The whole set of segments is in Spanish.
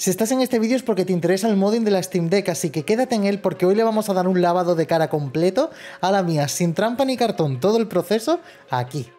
Si estás en este vídeo es porque te interesa el modding de la Steam Deck, así que quédate en él porque hoy le vamos a dar un lavado de cara completo a la mía, sin trampa ni cartón, todo el proceso aquí.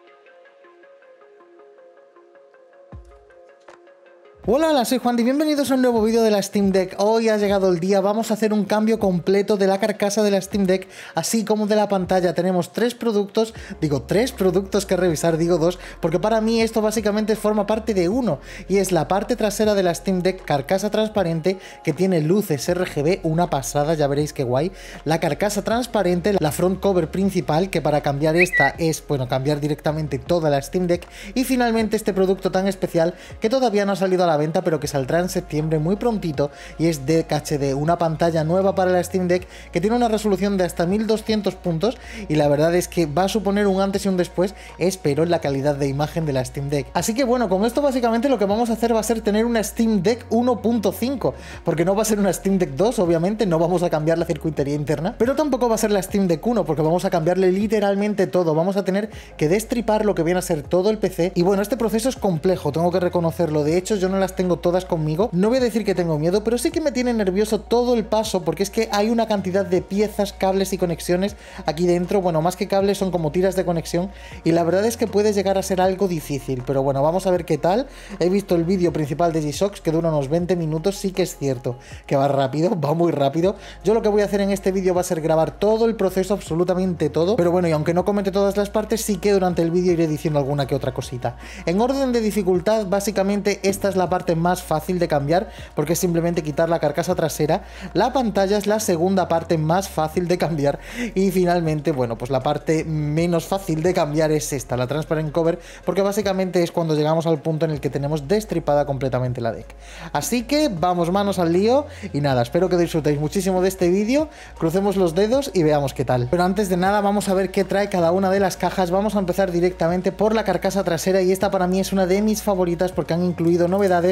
Hola, hola, soy Juan y bienvenidos a un nuevo vídeo de la Steam Deck. Hoy ha llegado el día, vamos a hacer un cambio completo de la carcasa de la Steam Deck, así como de la pantalla. Tenemos tres productos que revisar, digo dos, porque para mí esto básicamente forma parte de uno, y es la parte trasera de la Steam Deck, carcasa transparente, que tiene luces RGB, una pasada, ya veréis qué guay. La carcasa transparente, la front cover principal, que para cambiar esta es, bueno, cambiar directamente toda la Steam Deck, y finalmente este producto tan especial que todavía no ha salido a la venta pero que saldrá en septiembre muy prontito, y es DeckHD, una pantalla nueva para la Steam Deck que tiene una resolución de hasta 1200 puntos y la verdad es que va a suponer un antes y un después, espero, en la calidad de imagen de la Steam Deck. Así que bueno, con esto básicamente lo que vamos a hacer va a ser tener una Steam Deck 1.5, porque no va a ser una Steam Deck 2, obviamente no vamos a cambiar la circuitería interna, pero tampoco va a ser la Steam Deck 1 porque vamos a cambiarle literalmente todo, vamos a tener que destripar lo que viene a ser todo el PC y bueno, este proceso es complejo, tengo que reconocerlo, de hecho yo no las tengo todas conmigo, no voy a decir que tengo miedo, pero sí que me tiene nervioso todo el paso porque es que hay una cantidad de piezas, cables y conexiones aquí dentro, bueno, más que cables son como tiras de conexión y la verdad es que puede llegar a ser algo difícil, pero bueno, vamos a ver qué tal. He visto el vídeo principal de JSAUX que dura unos 20 minutos, sí que es cierto que va rápido, va muy rápido. Yo lo que voy a hacer en este vídeo va a ser grabar todo el proceso, absolutamente todo, pero bueno, y aunque no comente todas las partes, sí que durante el vídeo iré diciendo alguna que otra cosita. En orden de dificultad, básicamente esta es la parte más fácil de cambiar porque es simplemente quitar la carcasa trasera, la pantalla es la segunda parte más fácil de cambiar y finalmente, bueno, pues la parte menos fácil de cambiar es esta, la transparent cover, porque básicamente es cuando llegamos al punto en el que tenemos destripada completamente la deck. Así que vamos, manos al lío y nada, espero que disfrutéis muchísimo de este vídeo, crucemos los dedos y veamos qué tal. Pero antes de nada vamos a ver qué trae cada una de las cajas, vamos a empezar directamente por la carcasa trasera y esta para mí es una de mis favoritas porque han incluido novedades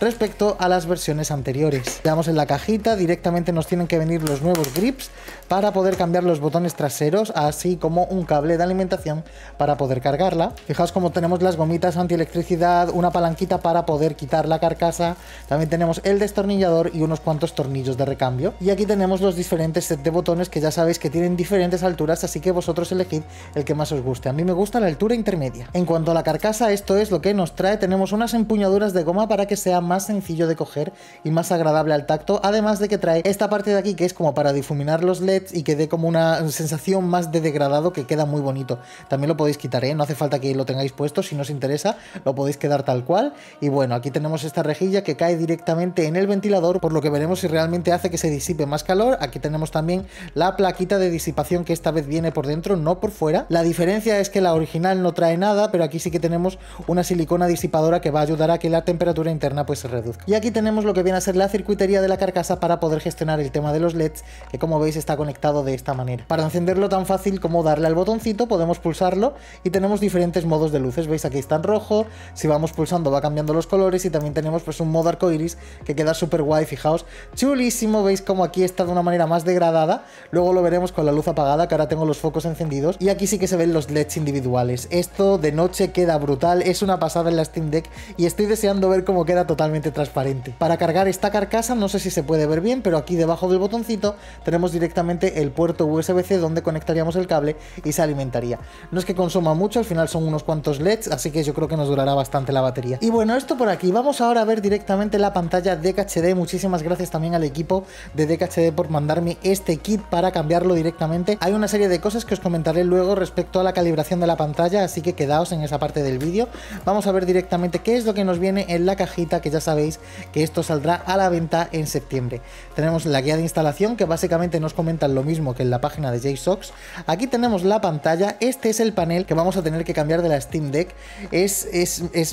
respecto a las versiones anteriores. Veamos en la cajita, directamente nos tienen que venir los nuevos grips para poder cambiar los botones traseros, así como un cable de alimentación para poder cargarla. Fijaos cómo tenemos las gomitas antielectricidad, una palanquita para poder quitar la carcasa, también tenemos el destornillador y unos cuantos tornillos de recambio. Y aquí tenemos los diferentes sets de botones que ya sabéis que tienen diferentes alturas, así que vosotros elegid el que más os guste. A mí me gusta la altura intermedia. En cuanto a la carcasa, esto es lo que nos trae, tenemos unas empuñaduras de goma para que sea más sencillo de coger y más agradable al tacto, además de que trae esta parte de aquí que es como para difuminar los LEDs y que dé como una sensación más de degradado que queda muy bonito. También lo podéis quitar, ¿eh? No hace falta que lo tengáis puesto, si no os interesa lo podéis quedar tal cual. Y bueno, aquí tenemos esta rejilla que cae directamente en el ventilador, por lo que veremos si realmente hace que se disipe más calor. Aquí tenemos también la plaquita de disipación que esta vez viene por dentro, no por fuera. La diferencia es que la original no trae nada, pero aquí sí que tenemos una silicona disipadora que va a ayudar a que la temperatura interna pues se reduzca. Y aquí tenemos lo que viene a ser la circuitería de la carcasa para poder gestionar el tema de los LEDs, que como veis está conectado de esta manera. Para encenderlo tan fácil como darle al botoncito podemos pulsarlo y tenemos diferentes modos de luces, veis aquí está en rojo, si vamos pulsando va cambiando los colores y también tenemos pues un modo arcoiris que queda súper guay, fijaos, chulísimo, veis como aquí está de una manera más degradada, luego lo veremos con la luz apagada que ahora tengo los focos encendidos y aquí sí que se ven los LEDs individuales. Esto de noche queda brutal, es una pasada en la Steam Deck y estoy deseando ver cómo queda totalmente transparente. Para cargar esta carcasa, no sé si se puede ver bien, pero aquí debajo del botoncito tenemos directamente el puerto USB-C donde conectaríamos el cable y se alimentaría. No es que consuma mucho, al final son unos cuantos LEDs, así que yo creo que nos durará bastante la batería. Y bueno, esto por aquí. Vamos ahora a ver directamente la pantalla DeckHD. Muchísimas gracias también al equipo de DeckHD por mandarme este kit para cambiarlo directamente. Hay una serie de cosas que os comentaré luego respecto a la calibración de la pantalla, así que quedaos en esa parte del vídeo. Vamos a ver directamente qué es lo que nos viene en la cajita, que ya sabéis que esto saldrá a la venta en septiembre. Tenemos la guía de instalación que básicamente nos comentan lo mismo que en la página de JSAUX. Aquí tenemos la pantalla, este es el panel que vamos a tener que cambiar de la Steam Deck, es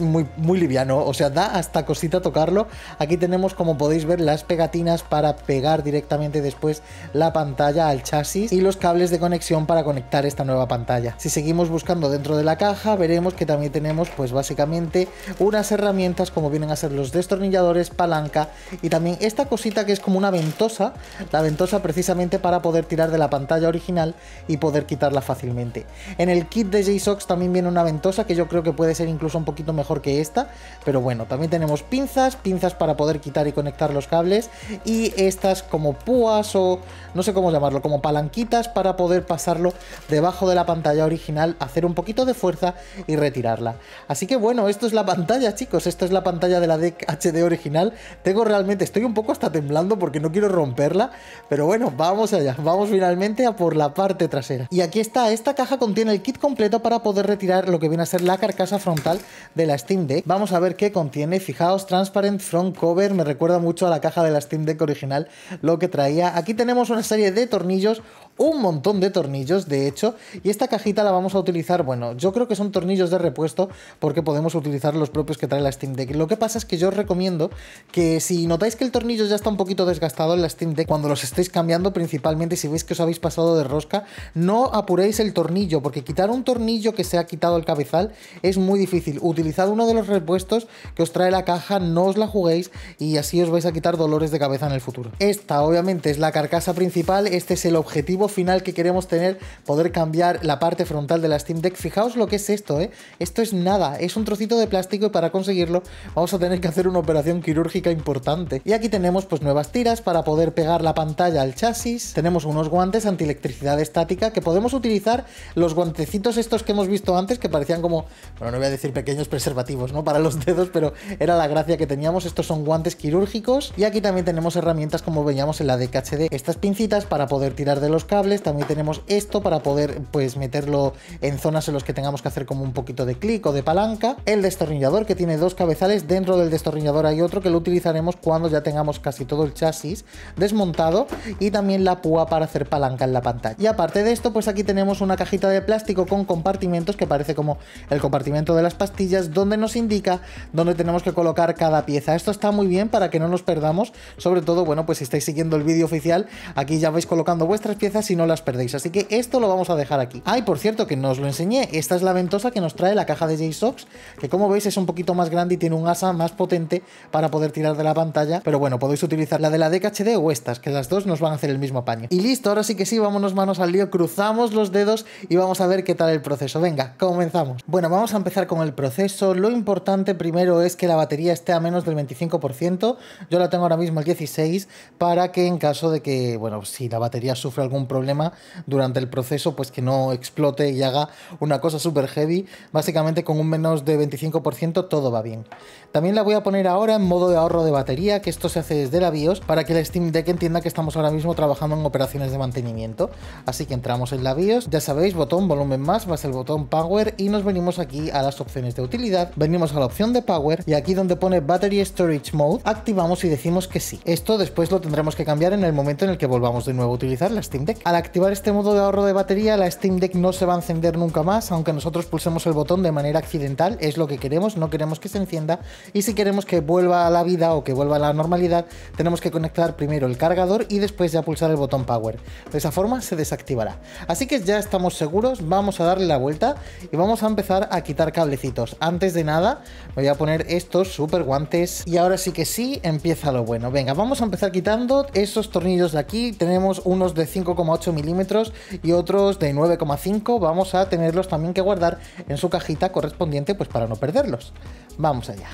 muy liviano, o sea, da hasta cosita tocarlo. Aquí tenemos, como podéis ver, las pegatinas para pegar directamente después la pantalla al chasis y los cables de conexión para conectar esta nueva pantalla. Si seguimos buscando dentro de la caja veremos que también tenemos pues básicamente unas herramientas como vienen a ser los destornilladores, palanca y también esta cosita que es como una ventosa, la ventosa precisamente para poder tirar de la pantalla original y poder quitarla fácilmente. En el kit de JSAUX también viene una ventosa que yo creo que puede ser incluso un poquito mejor que esta, pero bueno, también tenemos pinzas para poder quitar y conectar los cables y estas como púas o no sé cómo llamarlo, como palanquitas para poder pasarlo debajo de la pantalla original, hacer un poquito de fuerza y retirarla. Así que bueno, esto es la pantalla, chicos, esto es la pantalla de la DeckHD original. Tengo realmente, estoy un poco hasta temblando porque no quiero romperla, pero bueno, vamos allá, vamos finalmente a por la parte trasera. Y aquí está, esta caja contiene el kit completo para poder retirar lo que viene a ser la carcasa frontal de la Steam Deck. Vamos a ver qué contiene, fijaos, Transparent Front Cover, me recuerda mucho a la caja de la Steam Deck original lo que traía. Aquí tenemos una serie de tornillos, un montón de tornillos de hecho, y esta cajita la vamos a utilizar, bueno, yo creo que son tornillos de repuesto porque podemos utilizar los propios que trae la Steam Deck. Lo que pasa es que yo os recomiendo que si notáis que el tornillo ya está un poquito desgastado en la Steam Deck, cuando los estéis cambiando, principalmente si veis que os habéis pasado de rosca, no apuréis el tornillo, porque quitar un tornillo que se ha quitado el cabezal es muy difícil. Utilizad uno de los repuestos que os trae la caja, no os la juguéis y así os vais a quitar dolores de cabeza en el futuro. Esta obviamente es la carcasa principal, este es el objetivo final que queremos tener, poder cambiar la parte frontal de la Steam Deck. Fijaos lo que es esto, ¿eh? Esto es nada, es un trocito de plástico y para conseguirlo vamos a tener que hacer una operación quirúrgica importante. Y aquí tenemos pues nuevas tiras para poder pegar la pantalla al chasis, tenemos unos guantes antielectricidad estática que podemos utilizar, los guantecitos estos que hemos visto antes que parecían como, bueno, no voy a decir pequeños preservativos, ¿no?, para los dedos, pero era la gracia que teníamos. Estos son guantes quirúrgicos y aquí también tenemos herramientas como veíamos en la DeckHD, estas pincitas para poder tirar de los cables, también tenemos esto para poder pues meterlo en zonas en las que tengamos que hacer como un poquito de clic o de palanca, el destornillador que tiene dos cabezales, dentro del destornillador hay otro que lo utilizaremos cuando ya tengamos casi todo el chasis desmontado, y también la púa para hacer palanca en la pantalla. Y aparte de esto pues aquí tenemos una cajita de plástico con compartimentos que parece como el compartimento de las pastillas, donde nos indica dónde tenemos que colocar cada pieza. Esto está muy bien para que no nos perdamos, sobre todo, bueno, pues si estáis siguiendo el vídeo oficial, aquí ya vais colocando vuestras piezas si no las perdéis, así que esto lo vamos a dejar aquí. Ah, y por cierto, que no os lo enseñé, esta es la ventosa que nos trae la caja de JSAUX, que como veis es un poquito más grande y tiene un asa más potente para poder tirar de la pantalla, pero bueno, podéis utilizar la de la DeckHD o estas, que las dos nos van a hacer el mismo apaño. Y listo, ahora sí que sí, vámonos manos al lío, cruzamos los dedos y vamos a ver qué tal el proceso. Venga, comenzamos. Bueno, vamos a empezar con el proceso. Lo importante primero es que la batería esté a menos del 25%, yo la tengo ahora mismo al 16%, para que en caso de que, bueno, si la batería sufre algún problema durante el proceso, pues que no explote y haga una cosa super heavy. Básicamente con un menos de 25% todo va bien. También la voy a poner ahora en modo de ahorro de batería, que esto se hace desde la BIOS para que la Steam Deck entienda que estamos ahora mismo trabajando en operaciones de mantenimiento. Así que entramos en la BIOS, ya sabéis, botón volumen más, va a ser el botón power, y nos venimos aquí a las opciones de utilidad, venimos a la opción de power y aquí donde pone battery storage mode activamos y decimos que sí. Esto después lo tendremos que cambiar en el momento en el que volvamos de nuevo a utilizar la Steam Deck. Al activar este modo de ahorro de batería, la Steam Deck no se va a encender nunca más, aunque nosotros pulsemos el botón de manera accidental, es lo que queremos, no queremos que se encienda, y si queremos que vuelva a la vida o que vuelva a la normalidad, tenemos que conectar primero el cargador y después ya pulsar el botón power. De esa forma se desactivará. Así que ya estamos seguros, vamos a darle la vuelta y vamos a empezar a quitar cablecitos. Antes de nada, me voy a poner estos super guantes y ahora sí que sí, empieza lo bueno. Venga, vamos a empezar quitando esos tornillos de aquí, tenemos unos de 5,8 milímetros y otros de 9,5, vamos a tenerlos también que guardar en su cajita correspondiente pues para no perderlos. Vamos allá.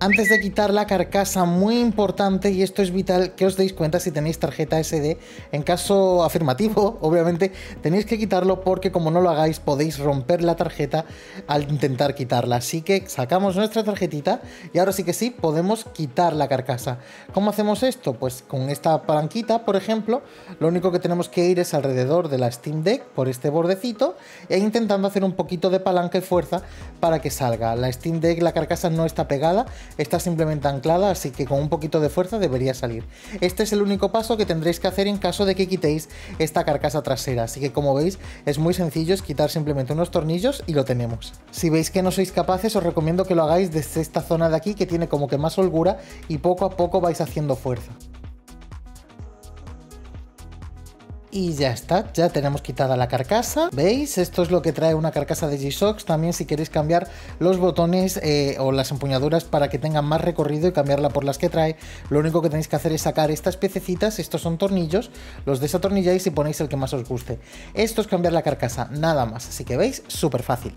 Antes de quitar la carcasa, muy importante, y esto es vital, que os deis cuenta si tenéis tarjeta SD. En caso afirmativo, obviamente, tenéis que quitarlo porque como no lo hagáis podéis romper la tarjeta al intentar quitarla. Así que sacamos nuestra tarjetita y ahora sí que sí podemos quitar la carcasa. ¿Cómo hacemos esto? Pues con esta palanquita, por ejemplo, lo único que tenemos que ir es alrededor de la Steam Deck, por este bordecito, e intentando hacer un poquito de palanca y fuerza para que salga. La Steam Deck, la carcasa no está pegada, está simplemente anclada, así que con un poquito de fuerza debería salir. Este es el único paso que tendréis que hacer en caso de que quitéis esta carcasa trasera, así que como veis es muy sencillo, es quitar simplemente unos tornillos y lo tenemos. Si veis que no sois capaces, os recomiendo que lo hagáis desde esta zona de aquí que tiene como que más holgura y poco a poco vais haciendo fuerza. Y ya está, ya tenemos quitada la carcasa. ¿Veis? Esto es lo que trae una carcasa de JSAUX. También si queréis cambiar los botones o las empuñaduras para que tengan más recorrido y cambiarla por las que trae, lo único que tenéis que hacer es sacar estas piececitas. Estos son tornillos, los desatornilláis y ponéis el que más os guste. Esto es cambiar la carcasa, nada más. Así que veis, súper fácil.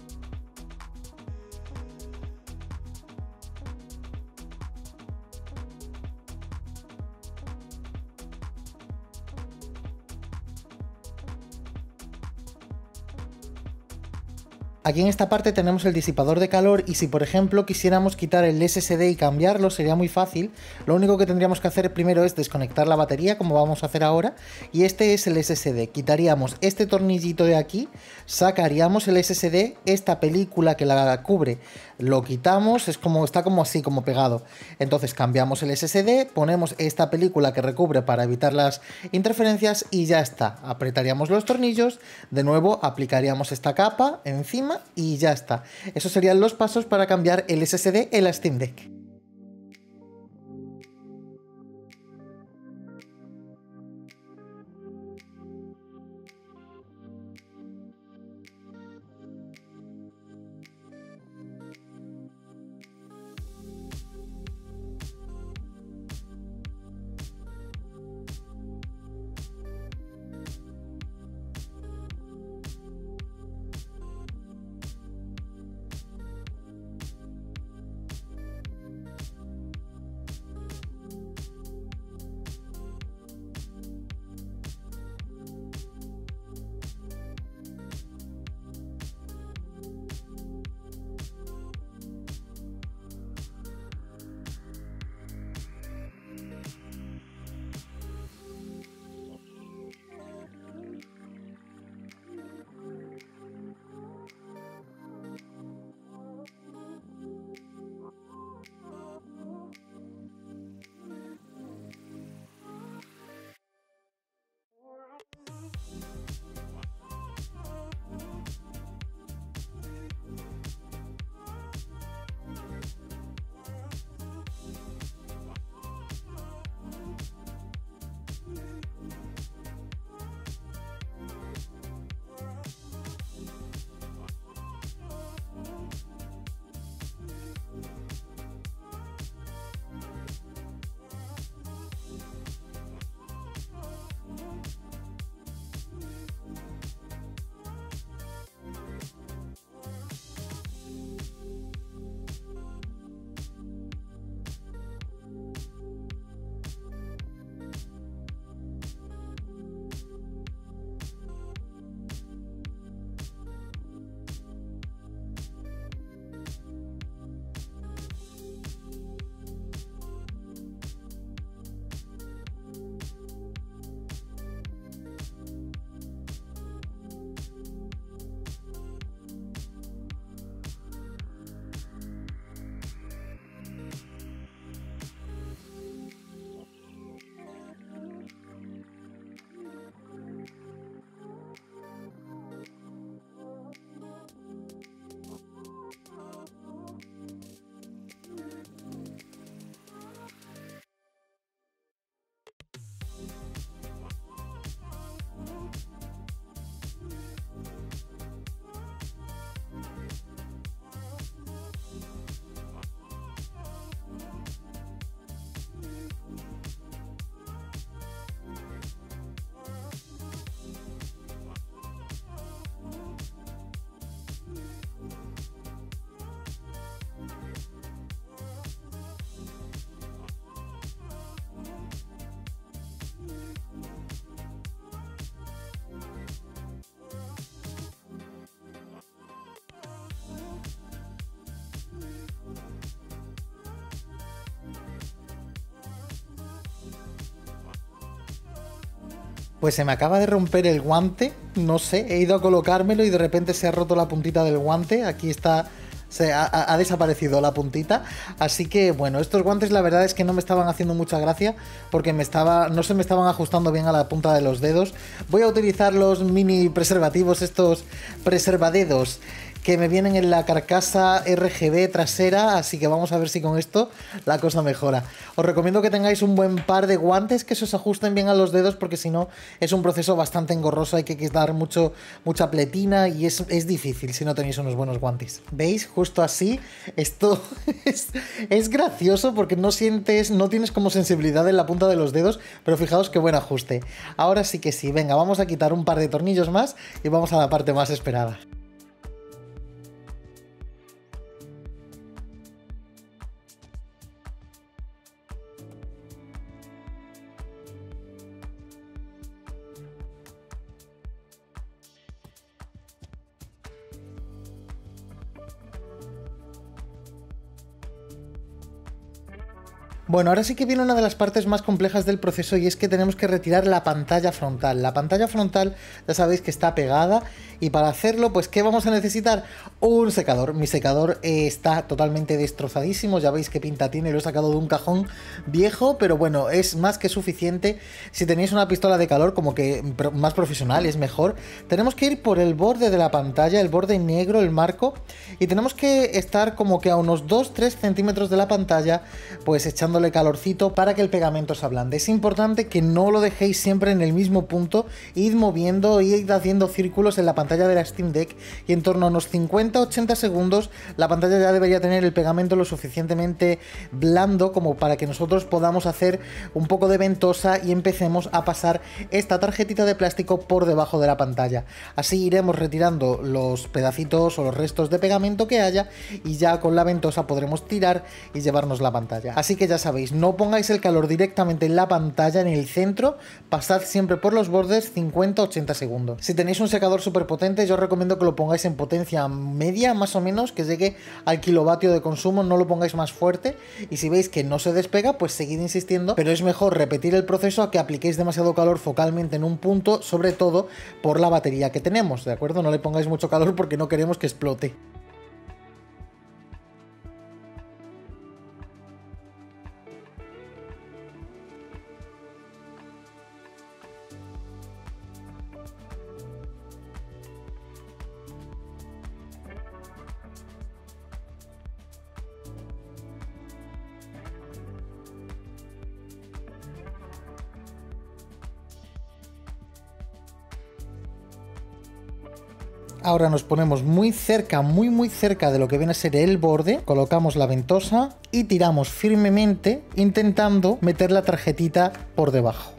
Aquí en esta parte tenemos el disipador de calor, y si por ejemplo quisiéramos quitar el SSD y cambiarlo sería muy fácil. Lo único que tendríamos que hacer primero es desconectar la batería, como vamos a hacer ahora, y este es el SSD. Quitaríamos este tornillito de aquí, sacaríamos el SSD, esta película que la cubre lo quitamos, es como, está como así, como pegado. Entonces cambiamos el SSD, ponemos esta película que recubre para evitar las interferencias y ya está. Apretaríamos los tornillos, de nuevo aplicaríamos esta capa encima y ya está. Esos serían los pasos para cambiar el SSD en la Steam Deck. Pues se me acaba de romper el guante, no sé, he ido a colocármelo y de repente se ha roto la puntita del guante, aquí está, ha desaparecido la puntita, así que bueno, estos guantes la verdad es que no me estaban haciendo mucha gracia porque no se me estaban ajustando bien a la punta de los dedos. Voy a utilizar los mini preservativos, estos preservadedos que me vienen en la carcasa RGB trasera, así que vamos a ver si con esto la cosa mejora. Os recomiendo que tengáis un buen par de guantes que se os ajusten bien a los dedos, porque si no es un proceso bastante engorroso, hay que quitar mucha pletina y es difícil si no tenéis unos buenos guantes. ¿Veis? Justo así. Esto es gracioso porque no tienes como sensibilidad en la punta de los dedos, pero fijaos qué buen ajuste. Ahora sí que sí, venga, vamos a quitar un par de tornillos más y vamos a la parte más esperada. Bueno, ahora sí que viene una de las partes más complejas del proceso, y es que tenemos que retirar la pantalla frontal. La pantalla frontal ya sabéis que está pegada, y para hacerlo, pues ¿qué vamos a necesitar? Un secador. Mi secador está totalmente destrozadísimo, ya veis qué pinta tiene, lo he sacado de un cajón viejo, pero bueno, es más que suficiente. Si tenéis una pistola de calor como que más profesional, es mejor. Tenemos que ir por el borde de la pantalla, el borde negro, el marco, y tenemos que estar como que a unos 2-3 centímetros de la pantalla, pues echando calorcito para que el pegamento se ablande. Es importante que no lo dejéis siempre en el mismo punto, id moviendo, id haciendo círculos en la pantalla de la Steam Deck, y en torno a unos 50-80 segundos la pantalla ya debería tener el pegamento lo suficientemente blando como para que nosotros podamos hacer un poco de ventosa y empecemos a pasar esta tarjetita de plástico por debajo de la pantalla. Así iremos retirando los pedacitos o los restos de pegamento que haya, y ya con la ventosa podremos tirar y llevarnos la pantalla. Así que ya sabéis, no pongáis el calor directamente en la pantalla, en el centro, pasad siempre por los bordes 50-80 segundos. Si tenéis un secador súper potente, yo os recomiendo que lo pongáis en potencia media, más o menos, que llegue al kilovatio de consumo, no lo pongáis más fuerte, y si veis que no se despega, pues seguid insistiendo, pero es mejor repetir el proceso a que apliquéis demasiado calor focalmente en un punto, sobre todo por la batería que tenemos, ¿de acuerdo? No le pongáis mucho calor porque no queremos que explote. Ahora nos ponemos muy cerca, muy cerca de lo que viene a ser el borde, colocamos la ventosa y tiramos firmemente intentando meter la tarjetita por debajo.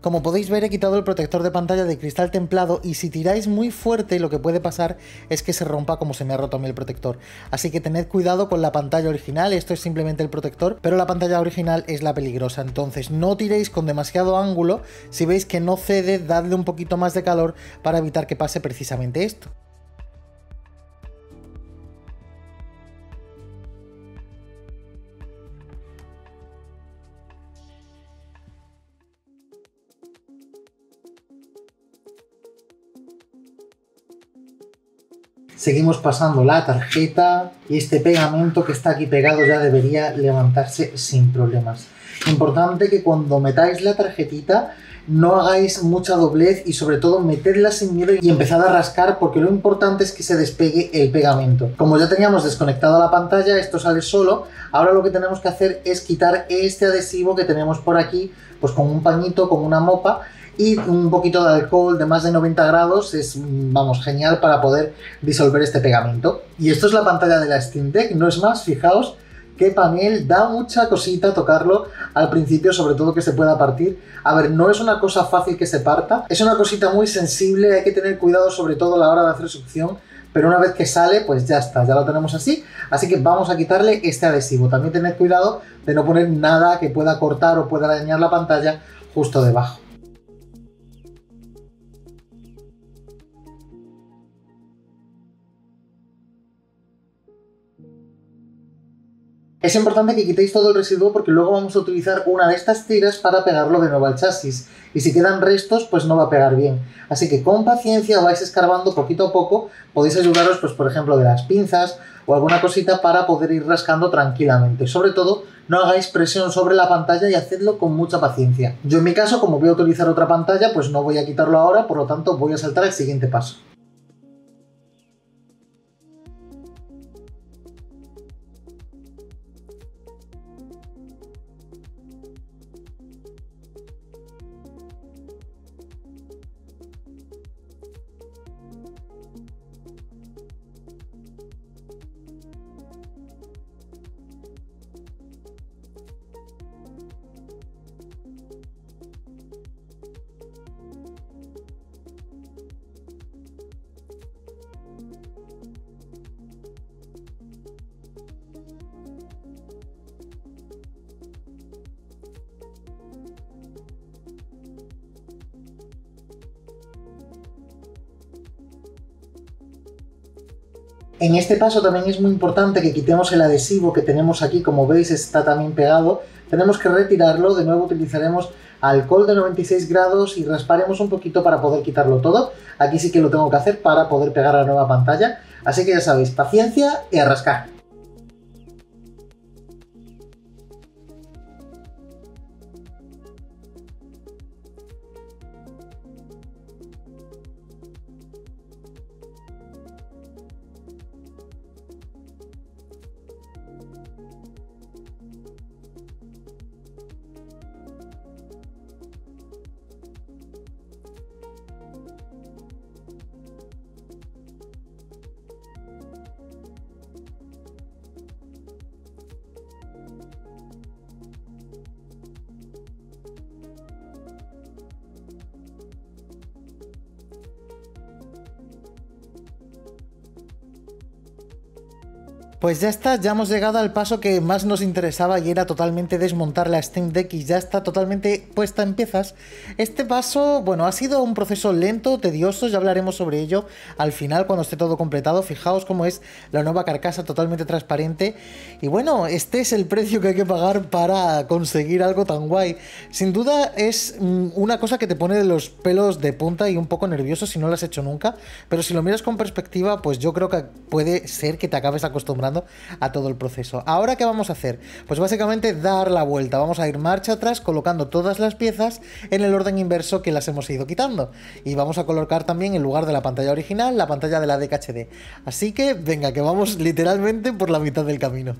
Como podéis ver, he quitado el protector de pantalla de cristal templado, y si tiráis muy fuerte lo que puede pasar es que se rompa, como se me ha roto a mí el protector. Así que tened cuidado con la pantalla original, esto es simplemente el protector, pero la pantalla original es la peligrosa, entonces no tiréis con demasiado ángulo, si veis que no cede, dadle un poquito más de calor para evitar que pase precisamente esto. Seguimos pasando la tarjeta y este pegamento que está aquí pegado ya debería levantarse sin problemas. Importante que cuando metáis la tarjetita no hagáis mucha doblez y sobre todo metedla sin miedo y empezad a rascar, porque lo importante es que se despegue el pegamento. Como ya teníamos desconectada la pantalla, esto sale solo. Ahora lo que tenemos que hacer es quitar este adhesivo que tenemos por aquí, pues con un pañito, con una mopa y un poquito de alcohol de más de 90 grados es, vamos, genial para poder disolver este pegamento. Y esto es la pantalla de la Steam Deck, no es más. Fijaos qué panel, da mucha cosita tocarlo al principio, sobre todo que se pueda partir. A ver, no es una cosa fácil que se parta, es una cosita muy sensible, hay que tener cuidado sobre todo a la hora de hacer succión, pero una vez que sale, pues ya está, ya lo tenemos así. Así que vamos a quitarle este adhesivo. También tened cuidado de no poner nada que pueda cortar o pueda dañar la pantalla justo debajo. Es importante que quitéis todo el residuo porque luego vamos a utilizar una de estas tiras para pegarlo de nuevo al chasis. Y si quedan restos, pues no va a pegar bien. Así que con paciencia vais escarbando poquito a poco. Podéis ayudaros, pues, por ejemplo, de las pinzas o alguna cosita para poder ir rascando tranquilamente. Sobre todo, no hagáis presión sobre la pantalla y hacedlo con mucha paciencia. Yo en mi caso, como voy a utilizar otra pantalla, pues no voy a quitarlo ahora, por lo tanto voy a saltar al siguiente paso. En este paso también es muy importante que quitemos el adhesivo que tenemos aquí, como veis está también pegado, tenemos que retirarlo, de nuevo utilizaremos alcohol de 96 grados y rasparemos un poquito para poder quitarlo todo, aquí sí que lo tengo que hacer para poder pegar a la nueva pantalla, así que ya sabéis, paciencia y a rascar. Pues ya está, ya hemos llegado al paso que más nos interesaba y era totalmente desmontar la Steam Deck y ya está totalmente puesta en piezas. Este paso, bueno, ha sido un proceso lento, tedioso, ya hablaremos sobre ello al final cuando esté todo completado. Fijaos cómo es la nueva carcasa totalmente transparente y bueno, este es el precio que hay que pagar para conseguir algo tan guay. Sin duda es una cosa que te pone de los pelos de punta y un poco nervioso si no lo has hecho nunca, pero si lo miras con perspectiva, pues yo creo que puede ser que te acabes acostumbrando a todo el proceso. ¿Ahora qué vamos a hacer? Pues básicamente dar la vuelta, vamos a ir marcha atrás colocando todas las piezas en el orden inverso que las hemos ido quitando y vamos a colocar también en lugar de la pantalla original la pantalla de la DeckHD, así que venga que vamos literalmente por la mitad del camino.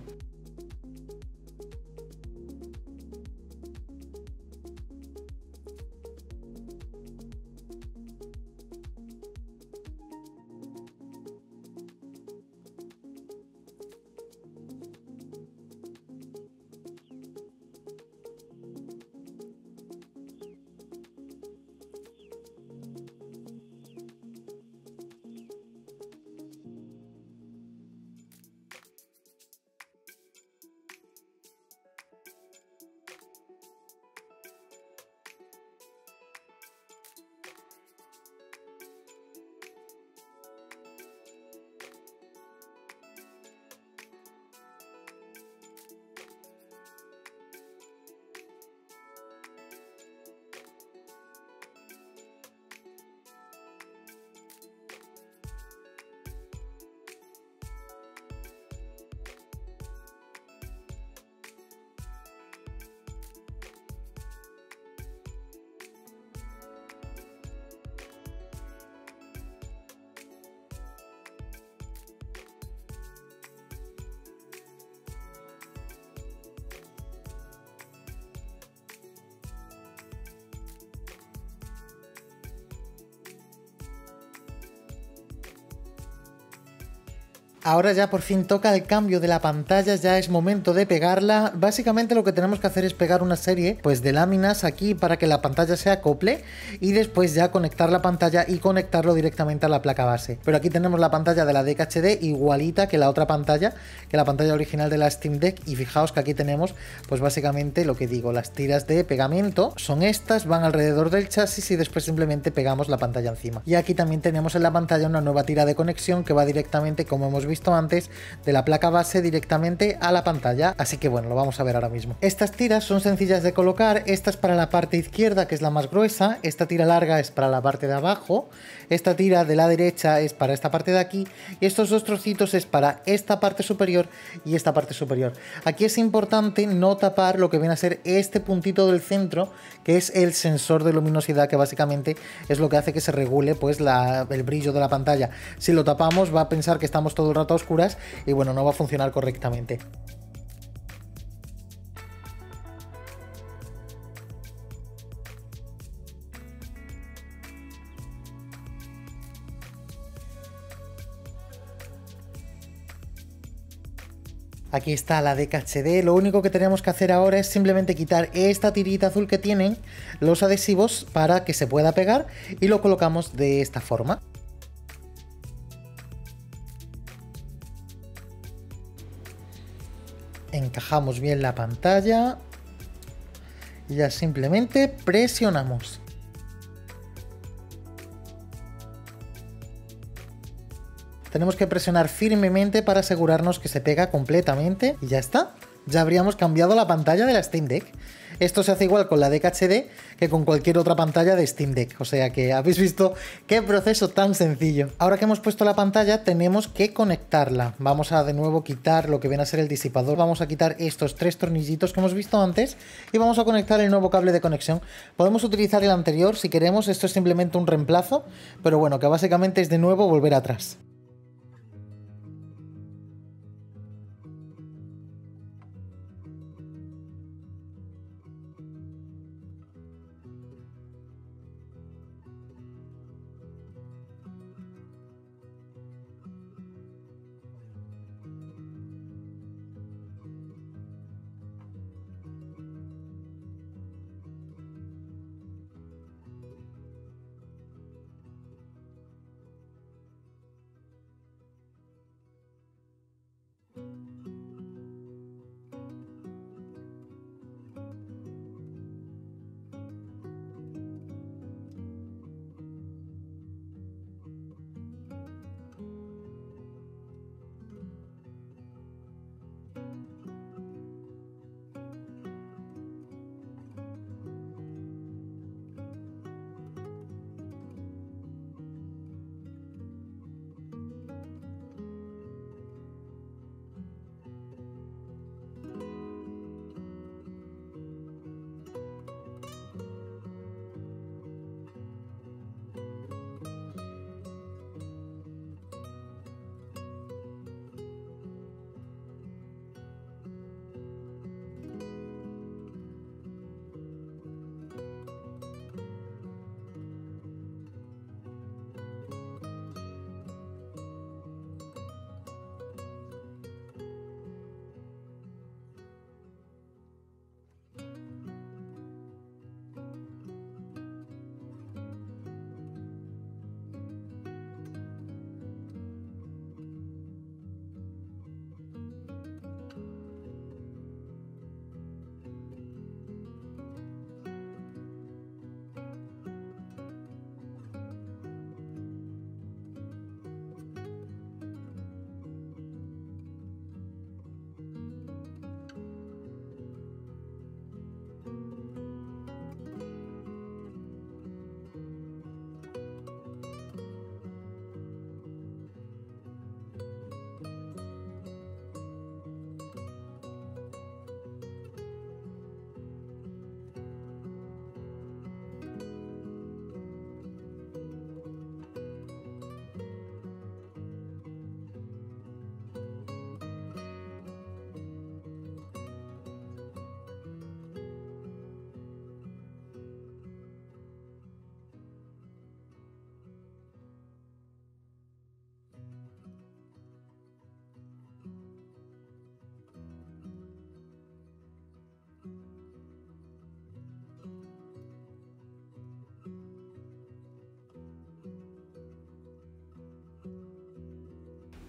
Ahora ya por fin toca el cambio de la pantalla, ya es momento de pegarla. Básicamente lo que tenemos que hacer es pegar una serie pues de láminas aquí para que la pantalla se acople y después ya conectar la pantalla y conectarlo directamente a la placa base. Pero aquí tenemos la pantalla de la DeckHD igualita que la otra pantalla, que la pantalla original de la Steam Deck, y fijaos que aquí tenemos pues básicamente lo que digo, las tiras de pegamento son estas, van alrededor del chasis y después simplemente pegamos la pantalla encima. Y aquí también tenemos en la pantalla una nueva tira de conexión que va directamente, como hemos visto, visto antes, de la placa base directamente a la pantalla, así que bueno, lo vamos a ver ahora mismo. Estas tiras son sencillas de colocar, esta es para la parte izquierda, que es la más gruesa, esta tira larga es para la parte de abajo, esta tira de la derecha es para esta parte de aquí, y estos dos trocitos es para esta parte superior y esta parte superior. Aquí es importante no tapar lo que viene a ser este puntito del centro, que es el sensor de luminosidad, que básicamente es lo que hace que se regule pues el brillo de la pantalla. Si lo tapamos va a pensar que estamos todo el rato a oscuras y bueno, no va a funcionar correctamente. Aquí está la DeckHD, lo único que tenemos que hacer ahora es simplemente quitar esta tirita azul que tienen los adhesivos para que se pueda pegar y lo colocamos de esta forma. Encajamos bien la pantalla y ya simplemente presionamos. Tenemos que presionar firmemente para asegurarnos que se pega completamente y ya está. Ya habríamos cambiado la pantalla de la Steam Deck. Esto se hace igual con la DeckHD que con cualquier otra pantalla de Steam Deck. O sea que habéis visto qué proceso tan sencillo. Ahora que hemos puesto la pantalla tenemos que conectarla. Vamos a de nuevo quitar lo que viene a ser el disipador. Vamos a quitar estos tres tornillitos que hemos visto antes y vamos a conectar el nuevo cable de conexión. Podemos utilizar el anterior si queremos. Esto es simplemente un reemplazo, pero bueno, que básicamente es de nuevo volver atrás.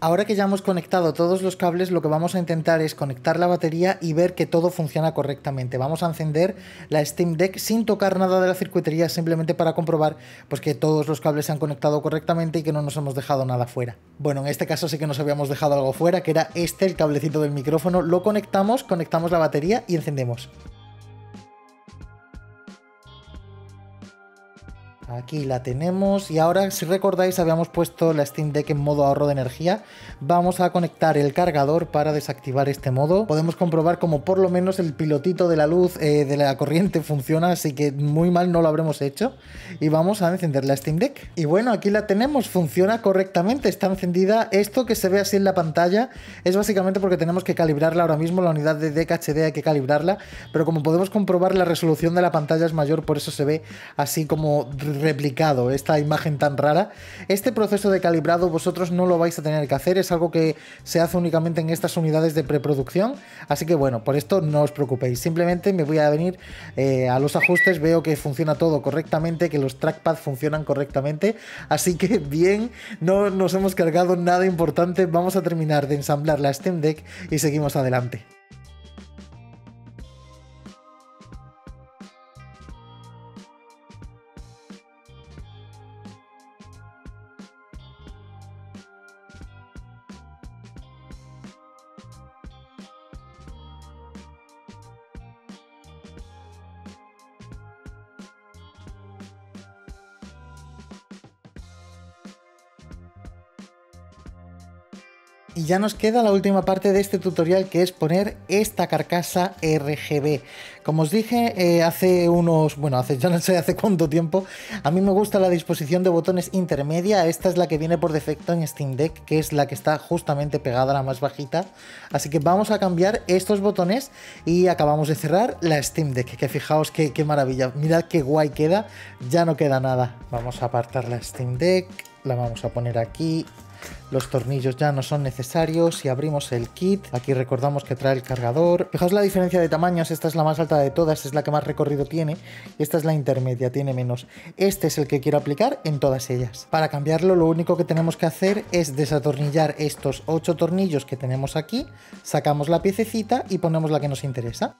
Ahora que ya hemos conectado todos los cables, lo que vamos a intentar es conectar la batería y ver que todo funciona correctamente. Vamos a encender la Steam Deck sin tocar nada de la circuitería, simplemente para comprobar pues, que todos los cables se han conectado correctamente y que no nos hemos dejado nada fuera. Bueno, en este caso sí que nos habíamos dejado algo fuera, que era este, el cablecito del micrófono. Lo conectamos, conectamos la batería y encendemos. Aquí la tenemos y ahora, si recordáis, habíamos puesto la Steam Deck en modo ahorro de energía. Vamos a conectar el cargador para desactivar este modo. Podemos comprobar como por lo menos el pilotito de la luz de la corriente funciona, así que muy mal no lo habremos hecho. Y vamos a encender la Steam Deck. Y bueno, aquí la tenemos, funciona correctamente, está encendida. Esto que se ve así en la pantalla es básicamente porque tenemos que calibrarla ahora mismo, la unidad de DeckHD hay que calibrarla, pero como podemos comprobar, la resolución de la pantalla es mayor, por eso se ve así como replicado esta imagen tan rara. Este proceso de calibrado vosotros no lo vais a tener que hacer, es algo que se hace únicamente en estas unidades de preproducción, así que bueno, por esto no os preocupéis, simplemente me voy a venir a los ajustes, veo que funciona todo correctamente, que los trackpads funcionan correctamente, así que bien, no nos hemos cargado nada importante, vamos a terminar de ensamblar la Steam Deck y seguimos adelante. Y ya nos queda la última parte de este tutorial, que es poner esta carcasa RGB. Como os dije hace unos... bueno, ya no sé hace cuánto tiempo, a mí me gusta la disposición de botones intermedia. Esta es la que viene por defecto en Steam Deck, que es la que está justamente pegada a la más bajita. Así que vamos a cambiar estos botones y acabamos de cerrar la Steam Deck, que fijaos qué maravilla. Mirad qué guay queda, ya no queda nada. Vamos a apartar la Steam Deck, la vamos a poner aquí. Los tornillos ya no son necesarios. Si abrimos el kit, aquí recordamos que trae el cargador. Fijaos la diferencia de tamaños, esta es la más alta de todas, es la que más recorrido tiene, y esta es la intermedia, tiene menos. Este es el que quiero aplicar en todas ellas. Para cambiarlo, lo único que tenemos que hacer es desatornillar estos 8 tornillos que tenemos aquí, sacamos la piececita y ponemos la que nos interesa.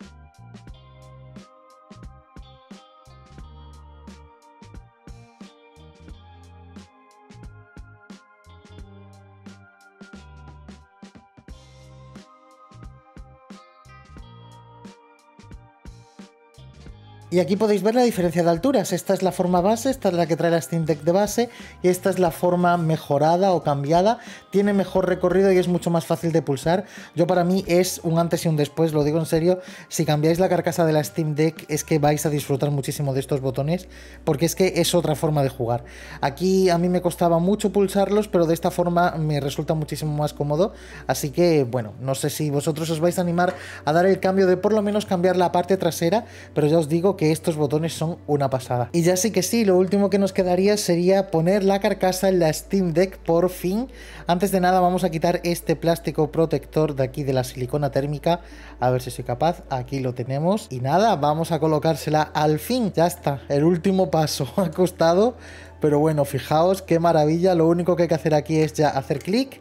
Y aquí podéis ver la diferencia de alturas, esta es la forma base, esta es la que trae la Steam Deck de base y esta es la forma mejorada o cambiada, tiene mejor recorrido y es mucho más fácil de pulsar. Yo, para mí, es un antes y un después, lo digo en serio, si cambiáis la carcasa de la Steam Deck es que vais a disfrutar muchísimo de estos botones, porque es que es otra forma de jugar. Aquí a mí me costaba mucho pulsarlos, pero de esta forma me resulta muchísimo más cómodo, así que bueno, no sé si vosotros os vais a animar a dar el cambio de por lo menos cambiar la parte trasera, pero ya os digo que estos botones son una pasada. Y ya sí que sí, lo último que nos quedaría sería poner la carcasa en la Steam Deck por fin. Antes de nada vamos a quitar este plástico protector de aquí de la silicona térmica, a ver si soy capaz, aquí lo tenemos. Y nada, vamos a colocársela al fin, ya está, el último paso, ha costado, pero bueno, fijaos qué maravilla. Lo único que hay que hacer aquí es ya hacer clic,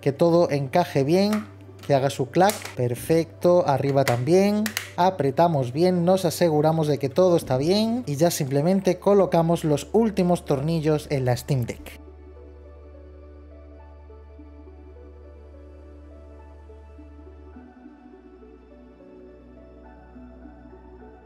que todo encaje bien, que haga su clac, perfecto, arriba también, apretamos bien, nos aseguramos de que todo está bien y ya simplemente colocamos los últimos tornillos en la Steam Deck.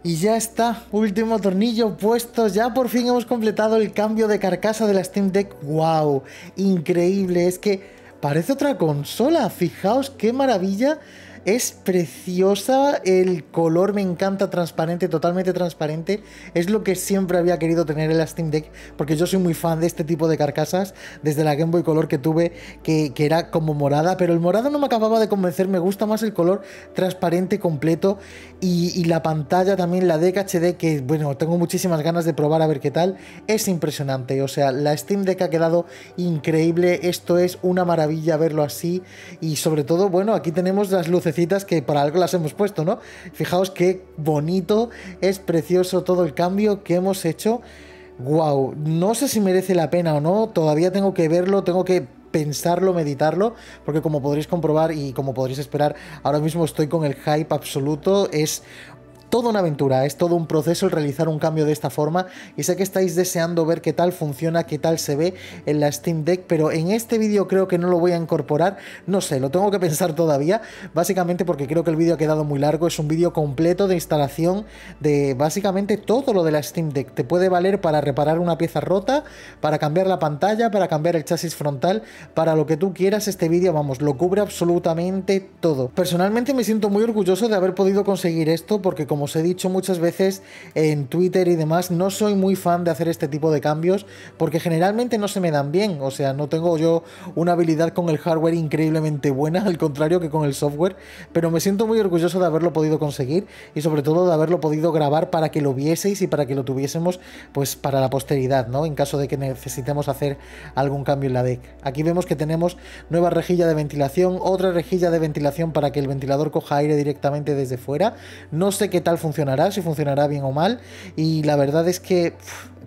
Y ya está, último tornillo puesto, ya por fin hemos completado el cambio de carcasa de la Steam Deck. ¡Wow! Increíble, es que parece otra consola, fijaos qué maravilla, es preciosa, el color me encanta, transparente, totalmente transparente, es lo que siempre había querido tener en la Steam Deck, porque yo soy muy fan de este tipo de carcasas, desde la Game Boy Color que tuve, que era como morada, pero el morado no me acababa de convencer, me gusta más el color transparente completo, y la pantalla también, la DeckHD, que bueno, tengo muchísimas ganas de probar a ver qué tal, es impresionante, o sea, la Steam Deck ha quedado increíble, esto es una maravilla verlo así, y sobre todo, bueno, aquí tenemos las luces que para algo las hemos puesto, ¿no? Fijaos qué bonito, es precioso todo el cambio que hemos hecho. ¡Wow! No sé si merece la pena o no, todavía tengo que verlo, tengo que pensarlo, meditarlo, porque como podréis comprobar y como podréis esperar, ahora mismo estoy con el hype absoluto. Es toda una aventura, es todo un proceso el realizar un cambio de esta forma, y sé que estáis deseando ver qué tal funciona, qué tal se ve en la Steam Deck, pero en este vídeo creo que no lo voy a incorporar, no sé, lo tengo que pensar todavía, básicamente porque creo que el vídeo ha quedado muy largo. Es un vídeo completo de instalación de básicamente todo lo de la Steam Deck. Te puede valer para reparar una pieza rota, para cambiar la pantalla, para cambiar el chasis frontal, para lo que tú quieras. Este vídeo, vamos, lo cubre absolutamente todo. Personalmente me siento muy orgulloso de haber podido conseguir esto, porque como os he dicho muchas veces en Twitter y demás, no soy muy fan de hacer este tipo de cambios porque generalmente no se me dan bien. O sea, no tengo yo una habilidad con el hardware increíblemente buena, al contrario que con el software, pero me siento muy orgulloso de haberlo podido conseguir y sobre todo de haberlo podido grabar para que lo vieseis y para que lo tuviésemos pues para la posteridad, ¿no? En caso de que necesitemos hacer algún cambio en la deck. Aquí vemos que tenemos nueva rejilla de ventilación, otra rejilla de ventilación para que el ventilador coja aire directamente desde fuera. No sé qué tal funcionará, si funcionará bien o mal, y la verdad es que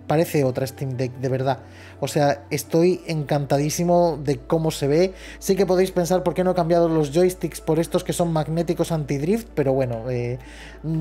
parece otra Steam Deck, de verdad. O sea, estoy encantadísimo de cómo se ve. Sí que podéis pensar por qué no he cambiado los joysticks por estos que son magnéticos anti-drift, pero bueno,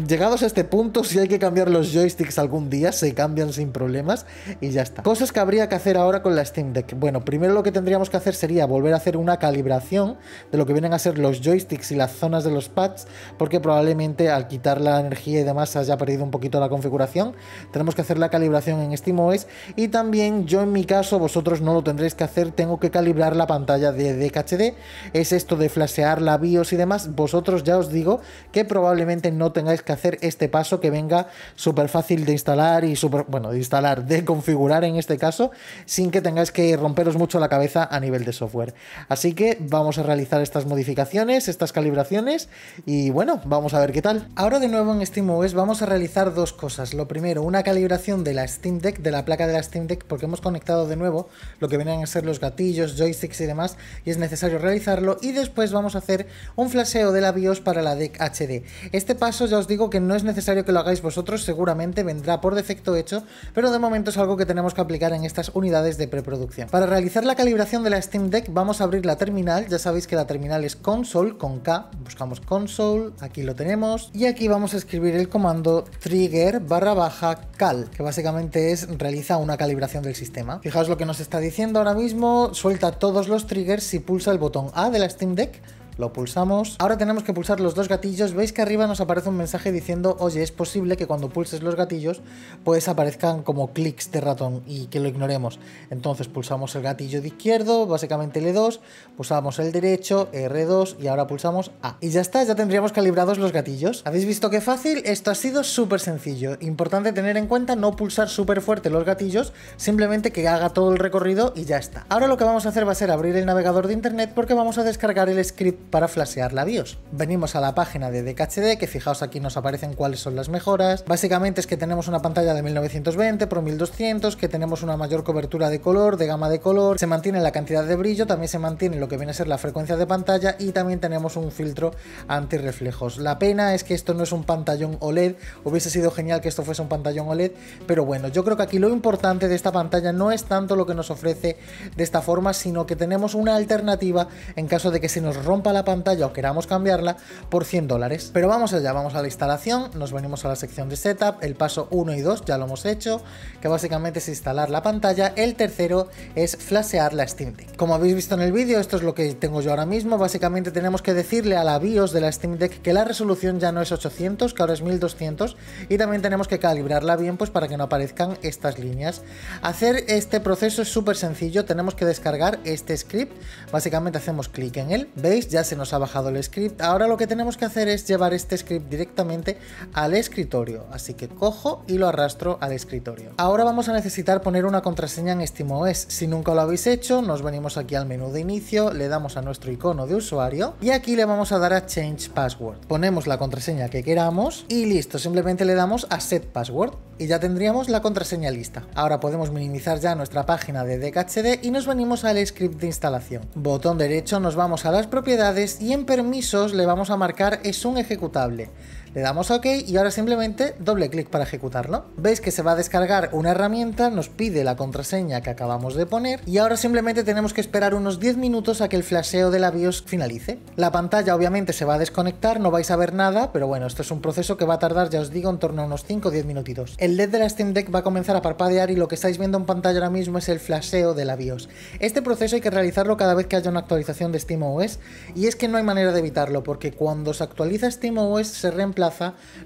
llegados a este punto, si hay que cambiar los joysticks algún día, se cambian sin problemas y ya está. Cosas que habría que hacer ahora con la Steam Deck. Bueno, primero lo que tendríamos que hacer sería volver a hacer una calibración de lo que vienen a ser los joysticks y las zonas de los pads, porque probablemente al quitar la energía y demás haya perdido un poquito la configuración. Tenemos que hacer la calibración en SteamOS, y también yo en mi caso, vosotros no lo tendréis que hacer, tengo que calibrar la pantalla de DeckHD. Es esto de flashear la BIOS y demás. Vosotros ya os digo que probablemente no tengáis que hacer este paso, que venga súper fácil de instalar y súper, bueno, de instalar, de configurar en este caso, sin que tengáis que romperos mucho la cabeza a nivel de software. Así que vamos a realizar estas modificaciones, estas calibraciones, y bueno, vamos a ver qué tal. Ahora de nuevo en SteamOS vamos a realizar dos cosas. Lo primero, una calibración de la Steam Deck, de la placa de la Steam Deck, porque hemos conectado de nuevo lo que vienen a ser los gatillos, joysticks y demás, y es necesario realizarlo. Y después vamos a hacer un flasheo de la BIOS para la Deck HD. Este paso ya os digo que no es necesario que lo hagáis vosotros, seguramente vendrá por defecto hecho, pero de momento es algo que tenemos que aplicar en estas unidades de preproducción. Para realizar la calibración de la Steam Deck vamos a abrir la terminal. Ya sabéis que la terminal es console, con K, buscamos console, aquí lo tenemos, y aquí vamos a escribir el comando trigger /cal, que básicamente es realiza una calibración del sistema. Fijaos lo que nos está diciendo ahora mismo: suelta todos los triggers si pulsa el botón A de la Steam Deck. Lo pulsamos. Ahora tenemos que pulsar los dos gatillos. Veis que arriba nos aparece un mensaje diciendo: oye, es posible que cuando pulses los gatillos pues aparezcan como clics de ratón y que lo ignoremos. Entonces pulsamos el gatillo de izquierdo, básicamente L2, pulsamos el derecho, R2, y ahora pulsamos A. Y ya está, ya tendríamos calibrados los gatillos. ¿Habéis visto qué fácil? Esto ha sido súper sencillo. Importante tener en cuenta no pulsar súper fuerte los gatillos, simplemente que haga todo el recorrido y ya está. Ahora lo que vamos a hacer va a ser abrir el navegador de internet, porque vamos a descargar el script para flashear la BIOS. Venimos a la página de DeckHD, que fijaos aquí nos aparecen cuáles son las mejoras. Básicamente es que tenemos una pantalla de 1920 por 1200, que tenemos una mayor cobertura de color, de gama de color, se mantiene la cantidad de brillo, también se mantiene lo que viene a ser la frecuencia de pantalla, y también tenemos un filtro antirreflejos. La pena es que esto no es un pantallón OLED, hubiese sido genial que esto fuese un pantallón OLED, pero bueno, yo creo que aquí lo importante de esta pantalla no es tanto lo que nos ofrece de esta forma, sino que tenemos una alternativa en caso de que se nos rompa la pantalla o queramos cambiarla por $100. Pero vamos allá, vamos a la instalación, nos venimos a la sección de setup. El paso 1 y 2 ya lo hemos hecho, que básicamente es instalar la pantalla. El tercero es flashear la Steam Deck. Como habéis visto en el vídeo, esto es lo que tengo yo ahora mismo. Básicamente tenemos que decirle a la BIOS de la Steam Deck que la resolución ya no es 800, que ahora es 1200, y también tenemos que calibrarla bien pues para que no aparezcan estas líneas. Hacer este proceso es súper sencillo, tenemos que descargar este script, básicamente hacemos clic en él, ¿veis? Ya se nos ha bajado el script. Ahora lo que tenemos que hacer es llevar este script directamente al escritorio, así que cojo y lo arrastro al escritorio. Ahora vamos a necesitar poner una contraseña en SteamOS. Si nunca lo habéis hecho, nos venimos aquí al menú de inicio, le damos a nuestro icono de usuario y aquí le vamos a dar a Change Password. Ponemos la contraseña que queramos y listo, simplemente le damos a Set Password y ya tendríamos la contraseña lista. Ahora podemos minimizar ya nuestra página de DeckHD y nos venimos al script de instalación. Botón derecho, nos vamos a las propiedades y en permisos le vamos a marcar es un ejecutable. Le damos OK y ahora simplemente doble clic para ejecutarlo. Veis que se va a descargar una herramienta, nos pide la contraseña que acabamos de poner y ahora simplemente tenemos que esperar unos 10 minutos a que el flasheo de la BIOS finalice. La pantalla obviamente se va a desconectar, no vais a ver nada, pero bueno, esto es un proceso que va a tardar, ya os digo, en torno a unos 5 o 10 minutitos. El LED de la Steam Deck va a comenzar a parpadear y lo que estáis viendo en pantalla ahora mismo es el flasheo de la BIOS. Este proceso hay que realizarlo cada vez que haya una actualización de SteamOS y es que no hay manera de evitarlo, porque cuando se actualiza SteamOS se reemplaza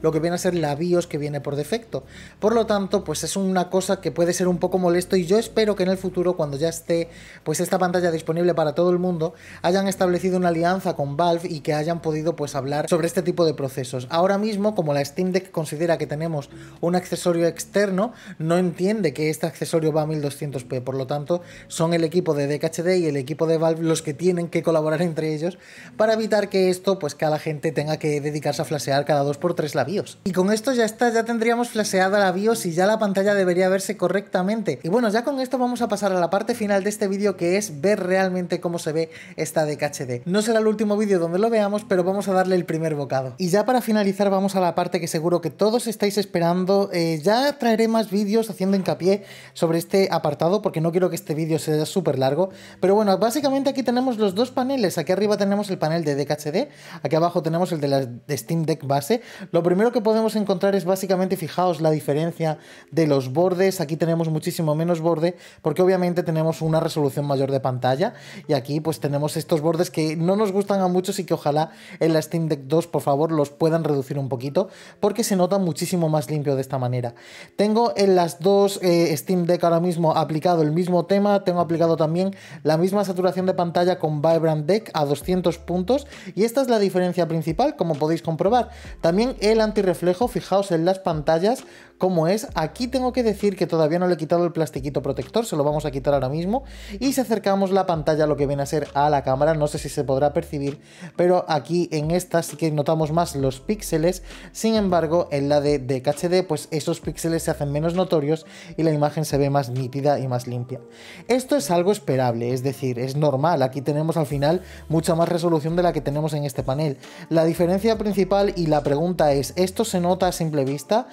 lo que viene a ser la BIOS que viene por defecto. Por lo tanto, pues es una cosa que puede ser un poco molesto y yo espero que en el futuro, cuando ya esté pues esta pantalla disponible para todo el mundo, hayan establecido una alianza con Valve y que hayan podido pues hablar sobre este tipo de procesos. Ahora mismo, como la Steam Deck considera que tenemos un accesorio externo, no entiende que este accesorio va a 1200p, por lo tanto son el equipo de DeckHD y el equipo de Valve los que tienen que colaborar entre ellos para evitar que esto, pues que a la gente tenga que dedicarse a flashear cada 2x3 la BIOS. Y con esto ya está, ya tendríamos flasheada la BIOS y ya la pantalla debería verse correctamente. Y bueno, ya con esto vamos a pasar a la parte final de este vídeo, que es ver realmente cómo se ve esta DeckHD. No será el último vídeo donde lo veamos, pero vamos a darle el primer bocado. Y ya para finalizar vamos a la parte que seguro que todos estáis esperando. Ya traeré más vídeos haciendo hincapié sobre este apartado porque no quiero que este vídeo sea súper largo, pero bueno, básicamente aquí tenemos los dos paneles. Aquí arriba tenemos el panel de DeckHD, aquí abajo tenemos el de la Steam Deck base. Lo primero que podemos encontrar es básicamente, fijaos la diferencia de los bordes. Aquí tenemos muchísimo menos borde porque obviamente tenemos una resolución mayor de pantalla y aquí pues tenemos estos bordes que no nos gustan a muchos y que ojalá en la Steam Deck 2 por favor los puedan reducir un poquito porque se nota muchísimo más limpio de esta manera. Tengo en las dos Steam Deck ahora mismo aplicado el mismo tema, tengo aplicado también la misma saturación de pantalla con Vibrant Deck a 200 puntos y esta es la diferencia principal, como podéis comprobar. También el antirreflejo, fijaos en las pantallas como es. Aquí tengo que decir que todavía no le he quitado el plastiquito protector, se lo vamos a quitar ahora mismo y si acercamos la pantalla lo que viene a ser a la cámara, no sé si se podrá percibir, pero aquí en esta sí que notamos más los píxeles, sin embargo en la de DeckHD pues esos píxeles se hacen menos notorios y la imagen se ve más nítida y más limpia. Esto es algo esperable, es decir, es normal, aquí tenemos al final mucha más resolución de la que tenemos en este panel. La diferencia principal y la pregunta es, ¿esto se nota a simple vista?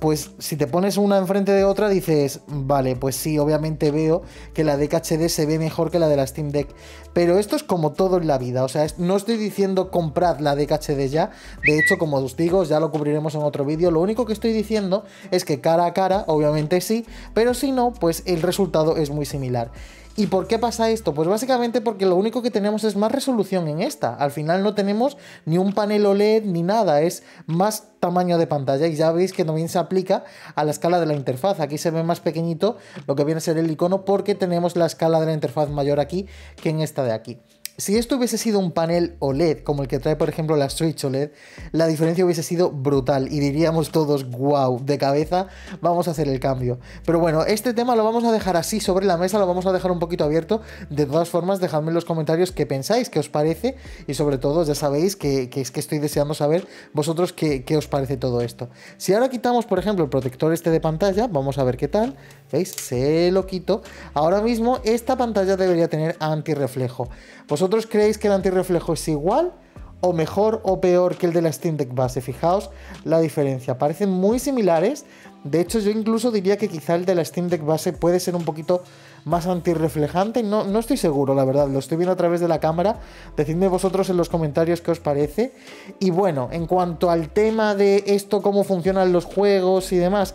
Pues si te pones una enfrente de otra dices, vale, pues sí, obviamente veo que la DeckHD se ve mejor que la de la Steam Deck, pero esto es como todo en la vida, o sea, no estoy diciendo comprad la DeckHD ya, de hecho, como os digo, ya lo cubriremos en otro vídeo, lo único que estoy diciendo es que cara a cara, obviamente sí, pero si no, pues el resultado es muy similar. ¿Y por qué pasa esto? Pues básicamente porque lo único que tenemos es más resolución en esta. Al final no tenemos ni un panel OLED ni nada, es más tamaño de pantalla y ya veis que también se aplica a la escala de la interfaz. Aquí se ve más pequeñito lo que viene a ser el icono porque tenemos la escala de la interfaz mayor aquí que en esta de aquí. Si esto hubiese sido un panel OLED, como el que trae por ejemplo la Switch OLED, la diferencia hubiese sido brutal y diríamos todos, wow, de cabeza, vamos a hacer el cambio. Pero bueno, este tema lo vamos a dejar así sobre la mesa, lo vamos a dejar un poquito abierto. De todas formas, dejadme en los comentarios qué pensáis, qué os parece y sobre todo, ya sabéis que es que estoy deseando saber vosotros qué os parece todo esto. Si ahora quitamos, por ejemplo, el protector este de pantalla, vamos a ver qué tal, ¿veis? Se lo quito. Ahora mismo esta pantalla debería tener antirreflejo. ¿Vosotros creéis que el antirreflejo es igual o mejor o peor que el de la Steam Deck base? Fijaos la diferencia, parecen muy similares, de hecho yo incluso diría que quizá el de la Steam Deck base puede ser un poquito más antirreflejante, no estoy seguro la verdad, lo estoy viendo a través de la cámara, decidme vosotros en los comentarios qué os parece. Y bueno, en cuanto al tema de esto, cómo funcionan los juegos y demás,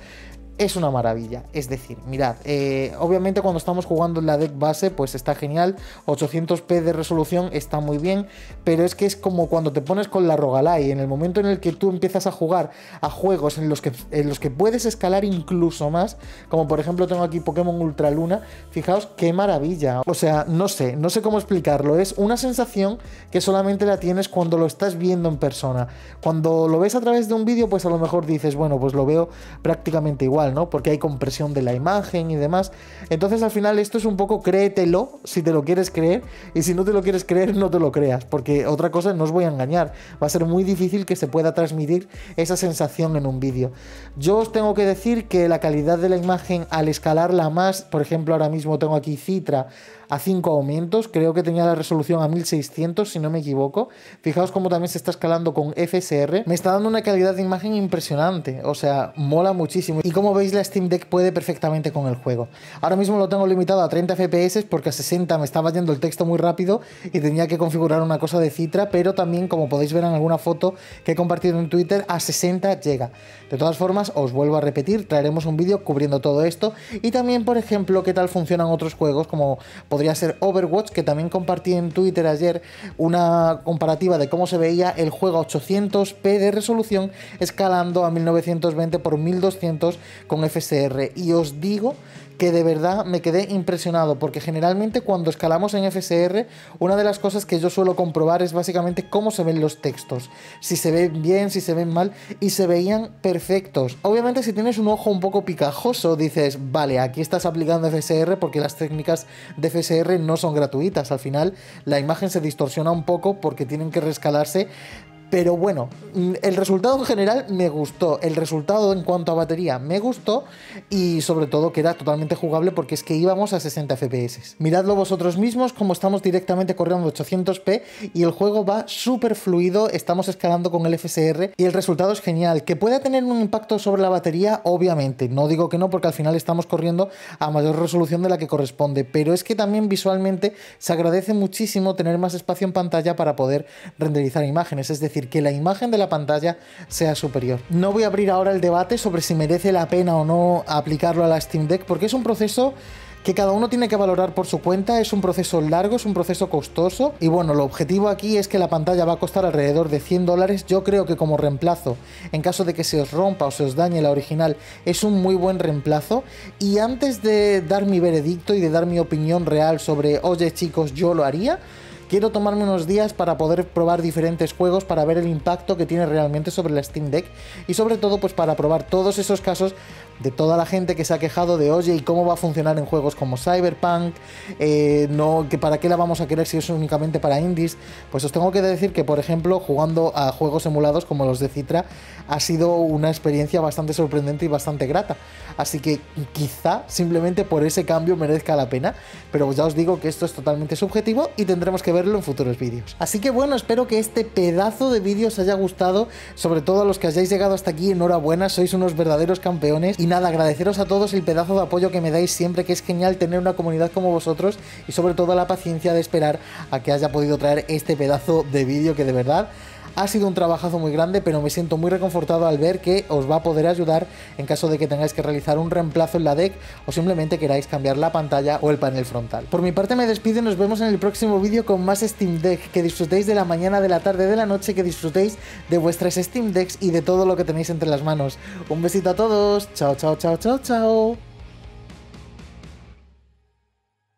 es una maravilla, es decir, mirad, obviamente cuando estamos jugando en la Deck base pues está genial, 800p de resolución está muy bien, pero es que es como cuando te pones con la roguelike, en el momento en el que tú empiezas a jugar a juegos en los que puedes escalar incluso más, como por ejemplo tengo aquí Pokémon Ultra Luna, fijaos qué maravilla, o sea, no sé cómo explicarlo, es una sensación que solamente la tienes cuando lo estás viendo en persona, cuando lo ves a través de un vídeo pues a lo mejor dices, bueno, pues lo veo prácticamente igual, ¿no? Porque hay compresión de la imagen y demás. Entonces al final esto es un poco créetelo si te lo quieres creer y si no te lo quieres creer no te lo creas, porque otra cosa, no os voy a engañar, va a ser muy difícil que se pueda transmitir esa sensación en un vídeo. Yo os tengo que decir que la calidad de la imagen al escalarla más, por ejemplo ahora mismo tengo aquí Citra a 5 aumentos. Creo que tenía la resolución a 1600, si no me equivoco. Fijaos cómo también se está escalando con FSR. Me está dando una calidad de imagen impresionante. O sea, mola muchísimo. Y como veis, la Steam Deck puede perfectamente con el juego. Ahora mismo lo tengo limitado a 30 FPS porque a 60 me estaba yendo el texto muy rápido y tenía que configurar una cosa de Citra, pero también, como podéis ver en alguna foto que he compartido en Twitter, a 60 llega. De todas formas, os vuelvo a repetir, traeremos un vídeo cubriendo todo esto y también, por ejemplo, qué tal funcionan otros juegos, como podría ser Overwatch, que también compartí en Twitter ayer una comparativa de cómo se veía el juego a 800p de resolución escalando a 1920 por 1200 con FSR, y os digo que de verdad me quedé impresionado, porque generalmente cuando escalamos en FSR, una de las cosas que yo suelo comprobar es básicamente cómo se ven los textos, si se ven bien, si se ven mal, y se veían perfectos. Obviamente, si tienes un ojo un poco picajoso, dices, vale, aquí estás aplicando FSR, porque las técnicas de FSR no son gratuitas, al final la imagen se distorsiona un poco porque tienen que rescalarse. Pero bueno, el resultado en general me gustó, el resultado en cuanto a batería me gustó, y sobre todo que era totalmente jugable porque es que íbamos a 60 FPS. Miradlo vosotros mismos, como estamos directamente corriendo 800p y el juego va súper fluido, estamos escalando con el FSR y el resultado es genial. Que pueda tener un impacto sobre la batería, obviamente, no digo que no, porque al final estamos corriendo a mayor resolución de la que corresponde, pero es que también visualmente se agradece muchísimo tener más espacio en pantalla para poder renderizar imágenes, es decir, que la imagen de la pantalla sea superior. No voy a abrir ahora el debate sobre si merece la pena o no aplicarlo a la Steam Deck, porque es un proceso que cada uno tiene que valorar por su cuenta, es un proceso largo, es un proceso costoso, y bueno, lo objetivo aquí es que la pantalla va a costar alrededor de $100. Yo creo que como reemplazo, en caso de que se os rompa o se os dañe la original, es un muy buen reemplazo. Y antes de dar mi veredicto y de dar mi opinión real sobre, oye chicos, yo lo haría, quiero tomarme unos días para poder probar diferentes juegos, para ver el impacto que tiene realmente sobre la Steam Deck, y sobre todo pues para probar todos esos casos de toda la gente que se ha quejado de, oye, ¿y cómo va a funcionar en juegos como Cyberpunk? No, que ¿para qué la vamos a querer si es únicamente para indies? Pues os tengo que decir que, por ejemplo, jugando a juegos emulados como los de Citra, ha sido una experiencia bastante sorprendente y bastante grata. Así que quizá simplemente por ese cambio merezca la pena, pero ya os digo que esto es totalmente subjetivo y tendremos que ver en futuros vídeos. Así que bueno, espero que este pedazo de vídeo os haya gustado, sobre todo a los que hayáis llegado hasta aquí, enhorabuena, sois unos verdaderos campeones. Y nada, agradeceros a todos el pedazo de apoyo que me dais siempre, que es genial tener una comunidad como vosotros, y sobre todo la paciencia de esperar a que haya podido traer este pedazo de vídeo, que de verdad ha sido un trabajazo muy grande, pero me siento muy reconfortado al ver que os va a poder ayudar en caso de que tengáis que realizar un reemplazo en la Deck o simplemente queráis cambiar la pantalla o el panel frontal. Por mi parte me despido y nos vemos en el próximo vídeo con más Steam Deck. Que disfrutéis de la mañana, de la tarde, de la noche, que disfrutéis de vuestras Steam Decks y de todo lo que tenéis entre las manos. Un besito a todos, chao, chao, chao, chao, chao.